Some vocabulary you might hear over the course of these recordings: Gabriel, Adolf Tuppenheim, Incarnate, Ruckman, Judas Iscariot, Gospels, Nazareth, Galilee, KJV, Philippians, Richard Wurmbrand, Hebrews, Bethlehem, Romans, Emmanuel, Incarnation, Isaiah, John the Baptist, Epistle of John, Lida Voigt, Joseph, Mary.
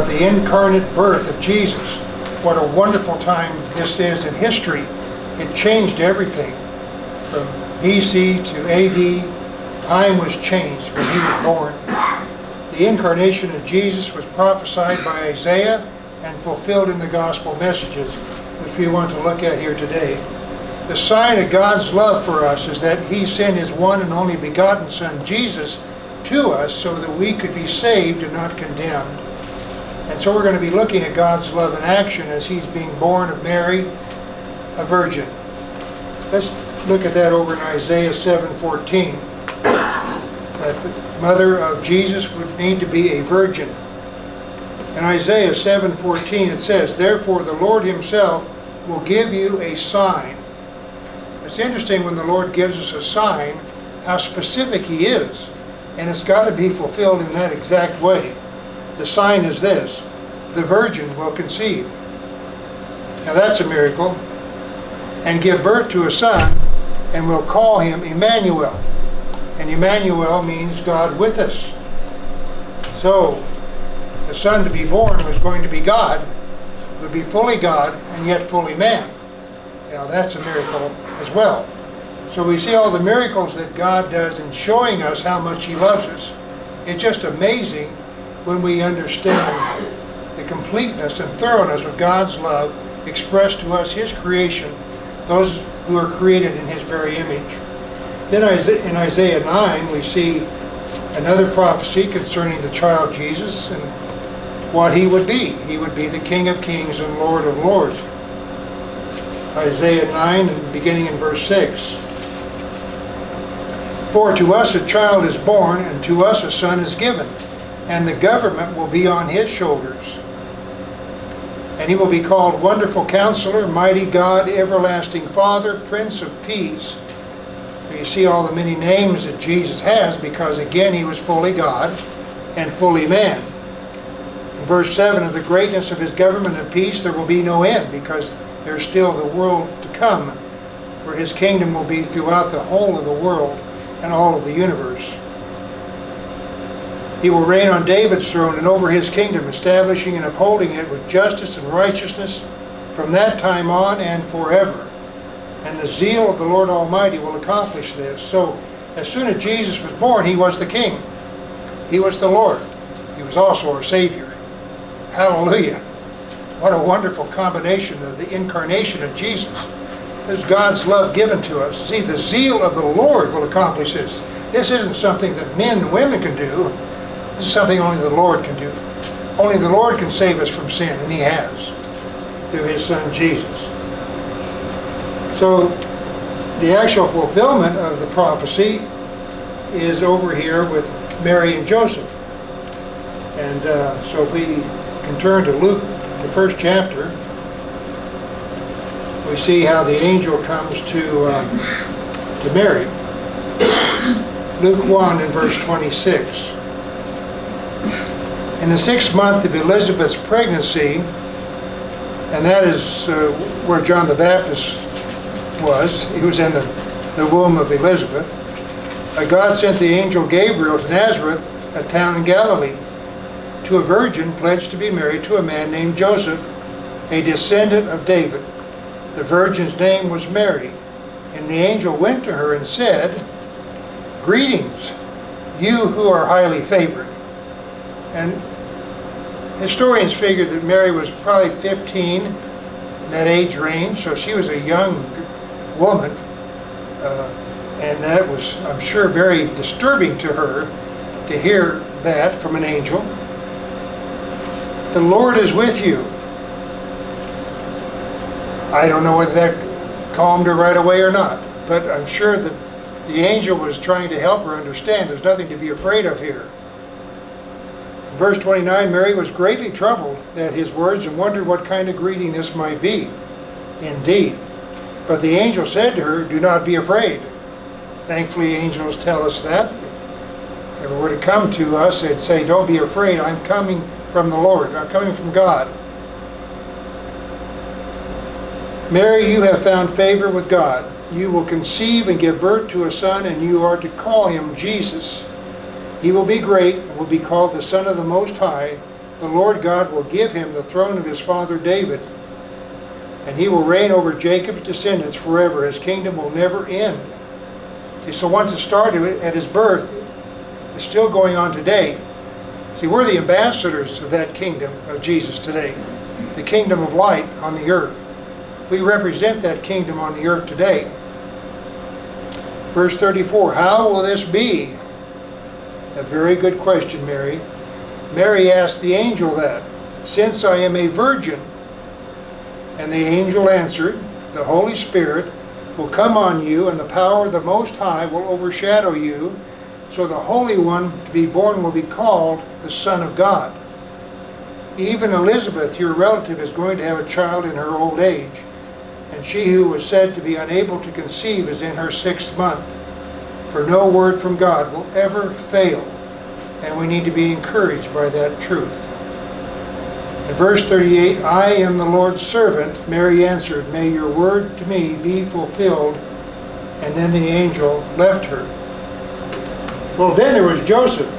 about the incarnate birth of Jesus. What a wonderful time this is in history. It changed everything. From BC to AD, time was changed when he was born. The incarnation of Jesus was prophesied by Isaiah and fulfilled in the gospel messages, which we want to look at here today. The sign of God's love for us is that he sent his one and only begotten Son, Jesus, to us so that we could be saved and not condemned. And so we're going to be looking at God's love in action as he's being born of Mary, a virgin. Let's look at that over in Isaiah 7:14. That the mother of Jesus would need to be a virgin. In Isaiah 7:14 it says, "Therefore the Lord himself will give you a sign." It's interesting when the Lord gives us a sign, how specific he is. And it's got to be fulfilled in that exact way. The sign is this: the virgin will conceive. Now that's a miracle. And give birth to a son, and will call him Emmanuel. And Emmanuel means God with us. So the son to be born was going to be God, would be fully God and yet fully man. Now that's a miracle as well. So we see all the miracles that God does in showing us how much he loves us. It's just amazing when we understand the completeness and thoroughness of God's love expressed to us, his creation, those who are created in his very image. Then in Isaiah 9 we see another prophecy concerning the child Jesus and what he would be. He would be the King of Kings and Lord of Lords. Isaiah 9 beginning in verse 6. "For to us a child is born, and to us a son is given, and the government will be on his shoulders. And he will be called Wonderful Counselor, Mighty God, Everlasting Father, Prince of Peace." You see all the many names that Jesus has because, again, he was fully God and fully man. In verse 7, "Of the greatness of his government and peace there will be no end," because there's still the world to come, where his kingdom will be throughout the whole of the world and all of the universe. "He will reign on David's throne and over his kingdom, establishing and upholding it with justice and righteousness from that time on and forever. And the zeal of the Lord Almighty will accomplish this." So as soon as Jesus was born, he was the King. He was the Lord. He was also our Savior. Hallelujah. What a wonderful combination of the incarnation of Jesus. This is God's love given to us. See, the zeal of the Lord will accomplish this. This isn't something that men and women can do. This is something only the Lord can do. Only the Lord can save us from sin, and he has, through his Son Jesus. So the actual fulfillment of the prophecy is over here with Mary and Joseph. And so if we can turn to Luke, the first chapter, we see how the angel comes to Mary. Luke 1 and verse 26. "In the 6th month of Elizabeth's pregnancy," and that is where John the Baptist was. He was in the womb of Elizabeth. "God sent the angel Gabriel to Nazareth, a town in Galilee, to a virgin pledged to be married to a man named Joseph, a descendant of David. The virgin's name was Mary. And the angel went to her and said, 'Greetings, you who are highly favored.'" And historians figure that Mary was probably 15, in that age range, so she was a young woman, and that was, I'm sure, very disturbing to her to hear that from an angel. "The Lord is with you." I don't know whether that calmed her right away or not, but I'm sure that the angel was trying to help her understand there's nothing to be afraid of here. In verse 29, "Mary was greatly troubled at his words and wondered what kind of greeting this might be. Indeed. But the angel said to her, 'Do not be afraid.'" Thankfully, angels tell us that. If it were to come to us, they'd say, "Don't be afraid. I'm coming from the Lord. I'm coming from God." "Mary, you have found favor with God. You will conceive and give birth to a son, and you are to call him Jesus. He will be great and will be called the Son of the Most High. the Lord God will give him the throne of his father David, and he will reign over Jacob's descendants forever. His kingdom will never end. Okay, so once it started at his birth, it's still going on today. See, we're the ambassadors of that kingdom of Jesus today, the kingdom of light on the earth. We represent that kingdom on the earth today. Verse 34, how will this be? A very good question, Mary. Mary asked the angel that, since I am a virgin. And the angel answered, the Holy Spirit will come on you, and the power of the Most High will overshadow you, so the Holy One to be born will be called the Son of God. Even Elizabeth, your relative, is going to have a child in her old age, and she who was said to be unable to conceive is in her 6th month. For no word from God will ever fail, and we need to be encouraged by that truth. In verse 38, I am the Lord's servant, Mary answered, may your word to me be fulfilled. And then the angel left her. Well, then there was Joseph.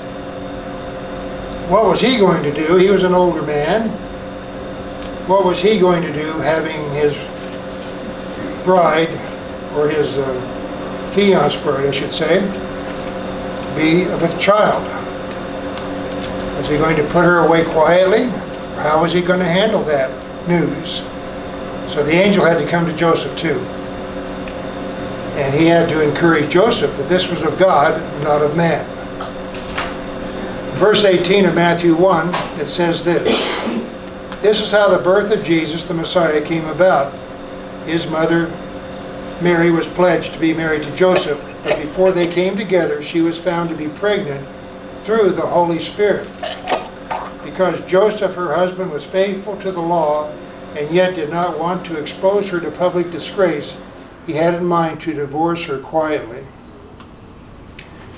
What was he going to do? He was an older man. What was he going to do having his bride, or his fiancée bride, I should say, be with child? Was he going to put her away quietly? How was he going to handle that news? So the angel had to come to Joseph too. And he had to encourage Joseph that this was of God, not of man. In verse 18 of Matthew 1, it says this. This is how the birth of Jesus, the Messiah, came about. His mother, Mary, was pledged to be married to Joseph, but before they came together, she was found to be pregnant through the Holy Spirit. Because Joseph, her husband, was faithful to the law and yet did not want to expose her to public disgrace, he had in mind to divorce her quietly.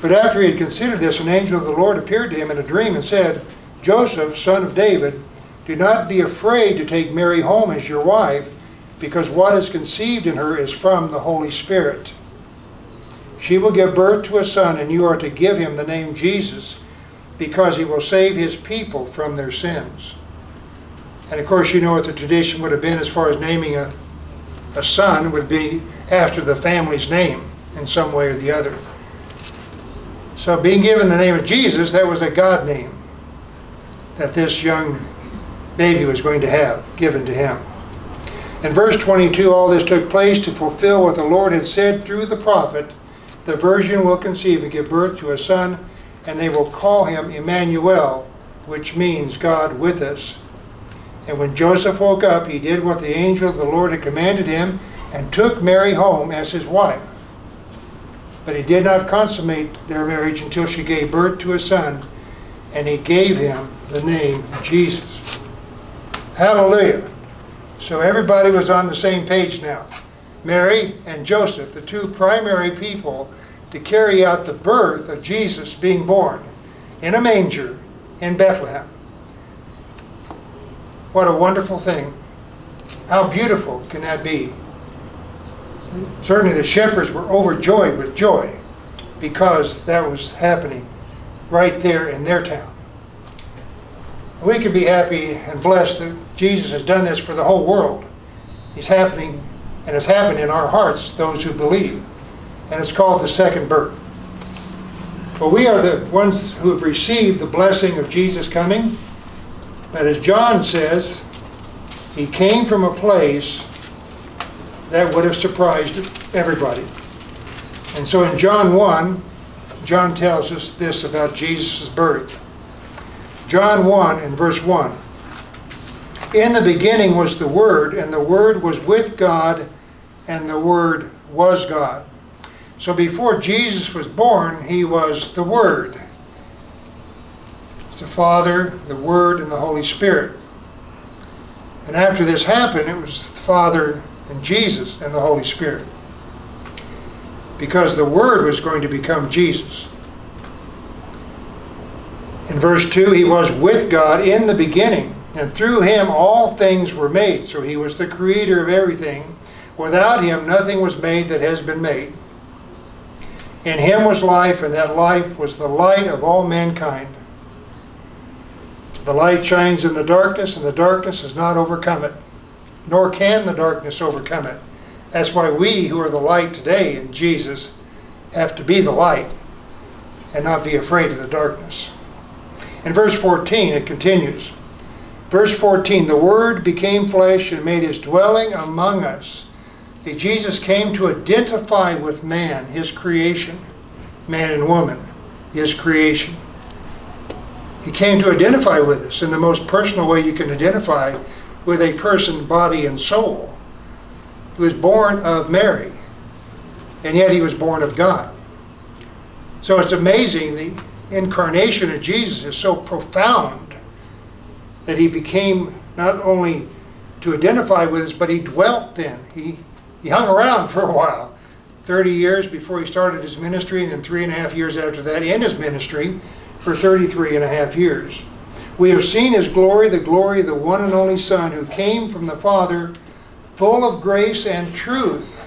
But after he had considered this, an angel of the Lord appeared to him in a dream and said, Joseph, son of David, do not be afraid to take Mary home as your wife, because what is conceived in her is from the Holy Spirit. She will give birth to a son, and you are to give him the name Jesus, because he will save his people from their sins. And of course, you know what the tradition would have been as far as naming a son would be after the family's name in some way or the other. So being given the name of Jesus, that was a God name that this young baby was going to have given to him. In verse 22, all this took place to fulfill what the Lord had said through the prophet, the virgin will conceive and give birth to a son, and they will call him Emmanuel, which means God with us. And when Joseph woke up, he did what the angel of the Lord had commanded him and took Mary home as his wife. But he did not consummate their marriage until she gave birth to a son, and he gave him the name Jesus. Hallelujah. So everybody was on the same page now. Mary and Joseph, the two primary people to carry out the birth of Jesus being born in a manger in Bethlehem. What a wonderful thing. How beautiful can that be? Certainly the shepherds were overjoyed with joy because that was happening right there in their town. We can be happy and blessed that Jesus has done this for the whole world. It's happening, and it's happened in our hearts, those who believe. And it's called the second birth. But we are the ones who have received the blessing of Jesus coming. But as John says, he came from a place that would have surprised everybody. And so in John 1, John tells us this about Jesus' birth. John 1 and verse 1. In the beginning was the Word, and the Word was with God, and the Word was God. So before Jesus was born, he was the Word. It's the Father, the Word, and the Holy Spirit. And after this happened, it was the Father and Jesus and the Holy Spirit. Because the Word was going to become Jesus. In verse 2, he was with God in the beginning, and through him all things were made. So he was the creator of everything. Without him, nothing was made that has been made. In him was life, and that life was the light of all mankind. The light shines in the darkness, and the darkness has not overcome it, nor can the darkness overcome it. That's why we who are the light today in Jesus have to be the light and not be afraid of the darkness. In verse 14, it continues. Verse 14, the Word became flesh and made His dwelling among us. That Jesus came to identify with man, his creation, man and woman, his creation. He came to identify with us in the most personal way you can identify with a person, body, and soul. He was born of Mary, and yet He was born of God. So it's amazing, the incarnation of Jesus is so profound that He became not only to identify with us, but He dwelt then. He hung around for a while, 30 years before He started His ministry, and then 3.5 years after that in His ministry for 33.5 years. We have seen His glory of the one and only Son who came from the Father, full of grace and truth.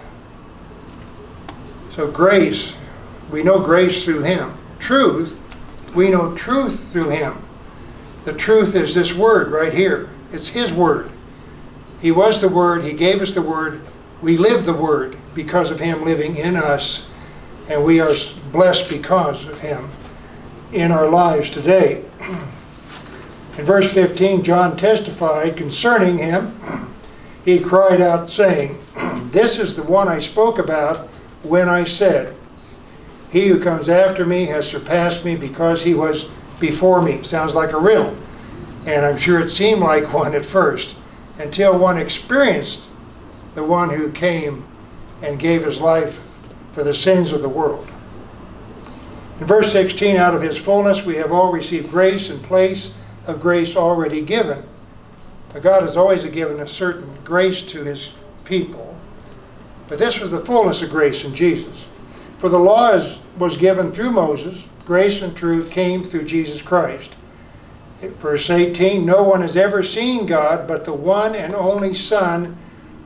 So grace, we know grace through Him. Truth, we know truth through Him. The truth is this Word right here. It's His Word. He was the Word. He gave us the Word. We live the Word because of Him living in us, and we are blessed because of Him in our lives today. In verse 15, John testified concerning Him. He cried out, saying, "This is the one I spoke about when I said, He who comes after me has surpassed me because He was before me." Sounds like a riddle, and I'm sure it seemed like one at first, until one experienced the one who came and gave His life for the sins of the world. In verse 16, out of His fullness we have all received grace in place of grace already given. Now, God has always given a certain grace to His people, but this was the fullness of grace in Jesus. For the law was given through Moses, grace and truth came through Jesus Christ. Verse 18, no one has ever seen God but the one and only Son,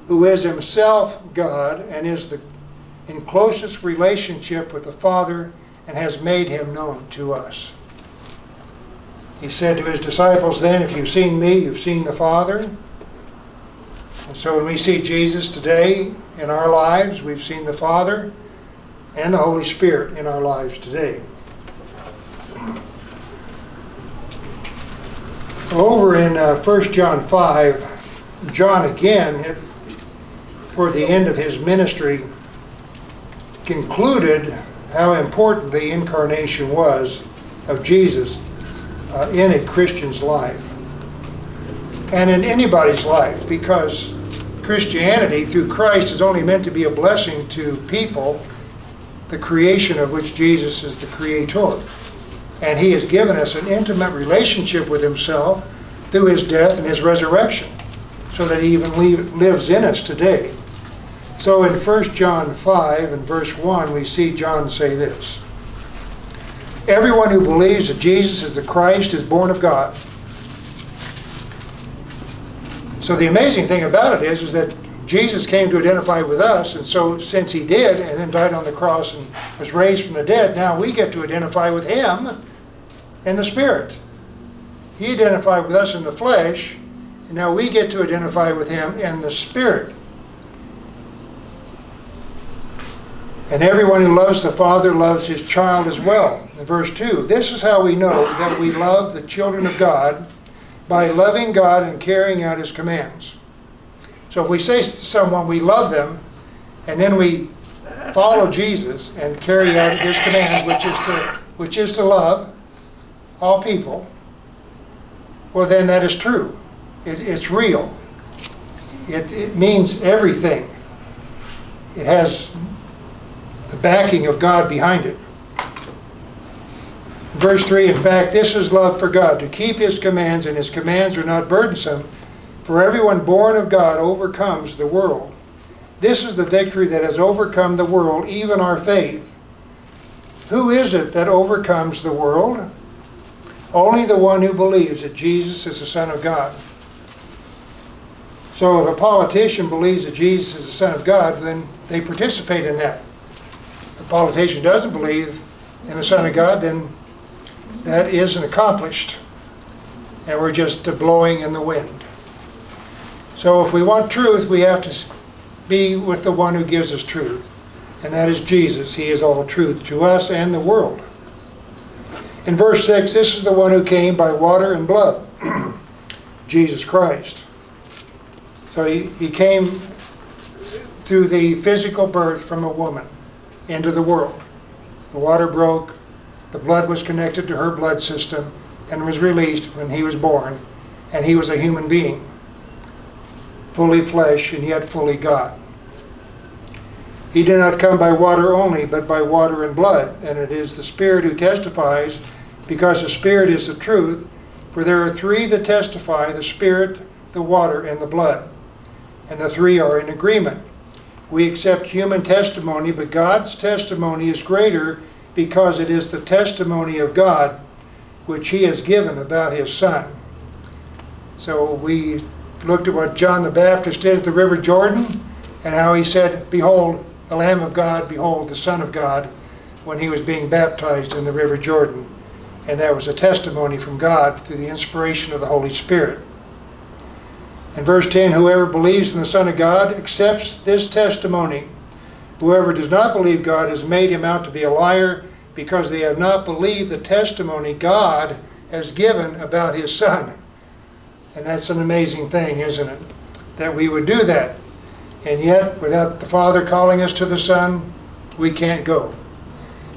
who is Himself God and is in closest relationship with the Father and has made Him known to us. He said to His disciples then, if you've seen me, you've seen the Father. And so when we see Jesus today in our lives, we've seen the Father and the Holy Spirit in our lives today. Over in 1 John 5, John again, toward the end of his ministry, concluded how important the incarnation was of Jesus in a Christian's life and in anybody's life, because Christianity through Christ is only meant to be a blessing to people, the creation of which Jesus is the creator. And He has given us an intimate relationship with Himself through His death and His resurrection, so that He even lives in us today. So in 1 John 5 and verse 1, we see John say this: everyone who believes that Jesus is the Christ is born of God. So the amazing thing about it is that Jesus came to identify with us, and so since He did, and then died on the cross and was raised from the dead, now we get to identify with Him in the Spirit. He identified with us in the flesh, and now we get to identify with Him in the Spirit. And everyone who loves the Father loves his child as well. In verse 2, this is how we know that we love the children of God, by loving God and carrying out His commands. So if we say to someone we love them, and then we follow Jesus and carry out His commands, which is to love all people, well then that is true. It's real. It means everything. It has the backing of God behind it. Verse 3, in fact, this is love for God, to keep His commands, and His commands are not burdensome, for everyone born of God overcomes the world. This is the victory that has overcome the world, even our faith. Who is it that overcomes the world? Only the one who believes that Jesus is the Son of God. So if a politician believes that Jesus is the Son of God, then they participate in that. If a politician doesn't believe in the Son of God, then that isn't accomplished. and we're just blowing in the wind. So if we want truth, we have to be with the one who gives us truth, and that is Jesus. He is all truth to us and the world. In verse 6, this is the one who came by water and blood, Jesus Christ. So he came through the physical birth from a woman into the world. The water broke, the blood was connected to her blood system, and was released when he was born, and he was a human being, fully flesh and yet fully God. He did not come by water only, but by water and blood, and it is the Spirit who testifies, because the Spirit is the truth, for there are three that testify, the Spirit, the water, and the blood, and the three are in agreement. We accept human testimony, but God's testimony is greater, because it is the testimony of God which he has given about his Son. So we looked at what John the Baptist did at the River Jordan, and how he said, "Behold, the Lamb of God, behold, the Son of God," when he was being baptized in the River Jordan. And that was a testimony from God through the inspiration of the Holy Spirit. In verse 10, whoever believes in the Son of God accepts this testimony. Whoever does not believe God has made him out to be a liar, because they have not believed the testimony God has given about his Son. And that's an amazing thing, isn't it? That we would do that. And yet, without the Father calling us to the Son, we can't go.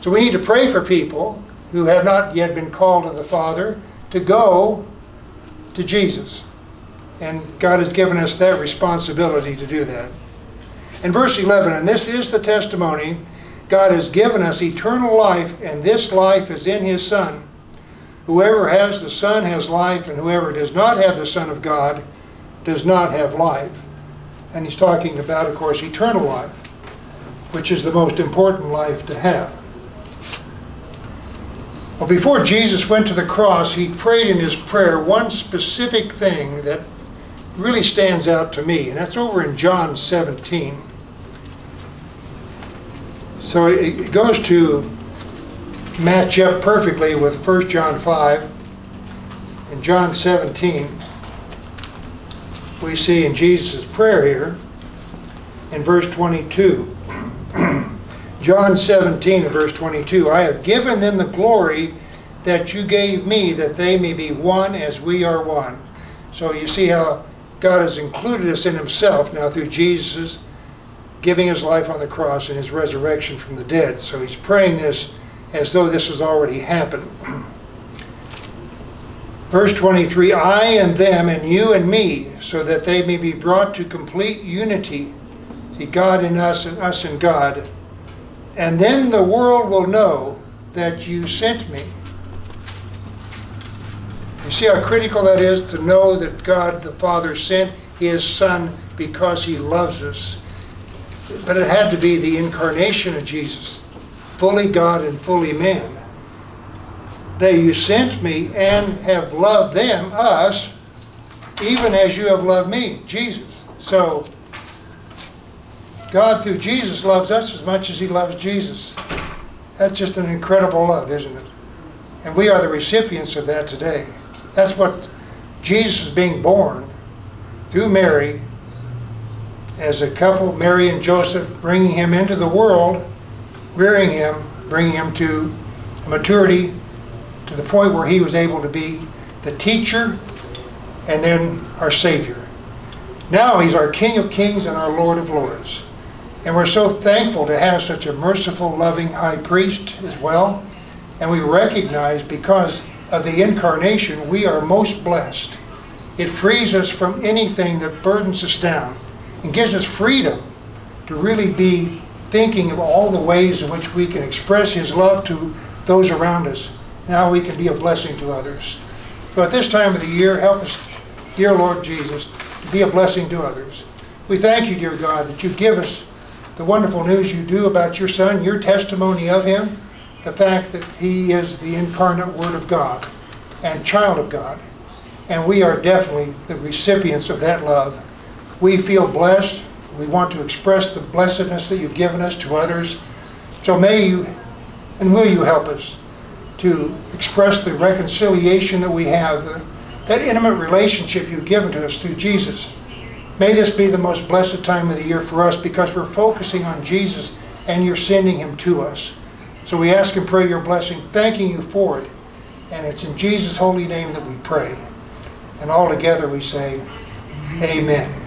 So we need to pray for people who have not yet been called to the Father to go to Jesus. And God has given us that responsibility to do that. In verse 11, and this is the testimony, God has given us eternal life, and this life is in his Son. Whoever has the Son has life, and whoever does not have the Son of God does not have life. And he's talking about, of course, eternal life, which is the most important life to have. Well, before Jesus went to the cross, he prayed in his prayer one specific thing that really stands out to me, and that's over in John 17. So it goes to match up perfectly with 1 John 5 and John 17. We see in Jesus' prayer here in verse 22. John 17 and verse 22, I have given them the glory that you gave me, that they may be one as we are one. So you see how God has included us in himself now through Jesus giving his life on the cross and his resurrection from the dead. So he's praying this as though this has already happened. Verse 23, I and them and you and me, so that they may be brought to complete unity. See, God in us and us in God. And then the world will know that you sent me. You see how critical that is, to know that God the Father sent his Son because he loves us. But it had to be the incarnation of Jesus, fully God and fully man. That you sent me and have loved them, us, even as you have loved me, Jesus. So God through Jesus loves us as much as he loves Jesus. That's just an incredible love, isn't it? And we are the recipients of that today. That's what Jesus is being born through Mary as a couple, Mary and Joseph, bringing him into the world, rearing him, bringing him to maturity, to the point where he was able to be the teacher and then our Savior. Now he's our King of Kings and our Lord of Lords. And we're so thankful to have such a merciful, loving high priest as well. And we recognize, because of the incarnation, we are most blessed. It frees us from anything that burdens us down and gives us freedom to really be thinking of all the ways in which we can express his love to those around us. Now we can be a blessing to others. So at this time of the year, help us, dear Lord Jesus, to be a blessing to others. We thank you, dear God, that you give us the wonderful news you do about your Son, your testimony of him, the fact that he is the incarnate Word of God and child of God. And we are definitely the recipients of that love. We feel blessed. We want to express the blessedness that you've given us to others. So may you and will you help us to express the reconciliation that we have that intimate relationship you've given to us through Jesus. May this be the most blessed time of the year for us, because we're focusing on Jesus and you're sending him to us. So we ask and pray your blessing, thanking you for it. And it's in Jesus' holy name that we pray. And all together we say, Amen.